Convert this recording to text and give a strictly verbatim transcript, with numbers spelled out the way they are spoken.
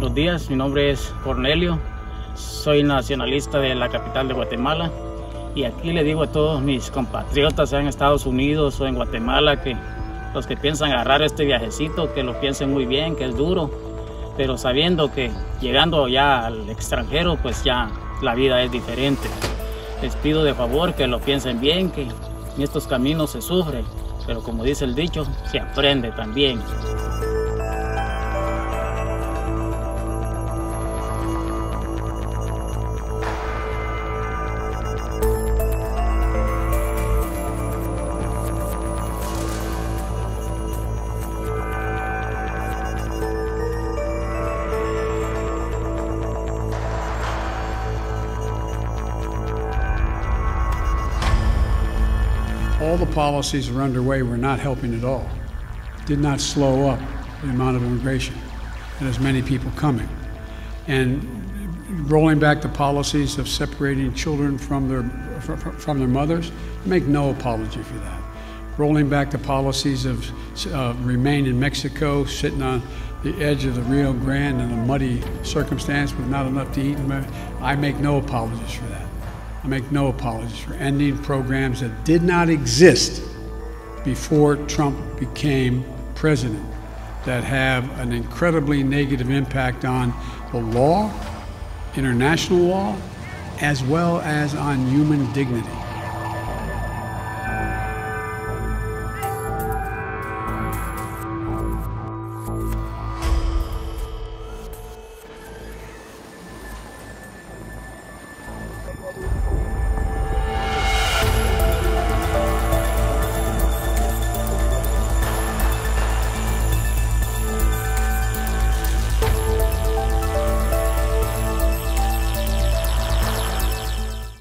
buenos días. Mi nombre es Cornelio, soy nacionalista de la capital de Guatemala y aquí le digo a todos mis compatriotas, sea en Estados Unidos o en Guatemala, que los que piensan agarrar este viajecito, que lo piensen muy bien, que es duro, pero sabiendo que llegando ya al extranjero, pues ya la vida es diferente. Les pido de favor que lo piensen bien, que en estos caminos se sufre, pero como dice el dicho, se aprende también. All the policies that are underway were not helping at all. Did not slow up the amount of immigration and as many people coming. And rolling back the policies of separating children from their, from their mothers, make no apology for that. Rolling back the policies of uh, remain in Mexico, sitting on the edge of the Rio Grande in a muddy circumstance with not enough to eat. I make no apologies for that. I make no apologies for ending programs that did not exist before Trump became president, that have an incredibly negative impact on the law, international law, as well as on human dignity.